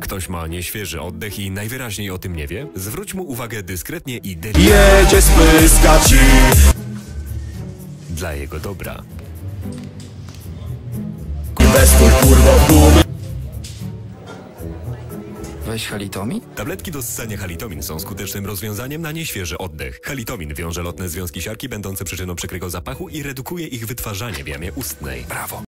Ktoś ma nieświeży oddech i najwyraźniej o tym nie wie? Zwróć mu uwagę dyskretnie i delikatnie. Jedzie spyska ci. Dla jego dobra. Inwestuj, kurwo, bum. Weź halitomin? Tabletki do ssania halitomin są skutecznym rozwiązaniem na nieświeży oddech. Halitomin wiąże lotne związki siarki będące przyczyną przykrego zapachu i redukuje ich wytwarzanie w jamie ustnej. Brawo!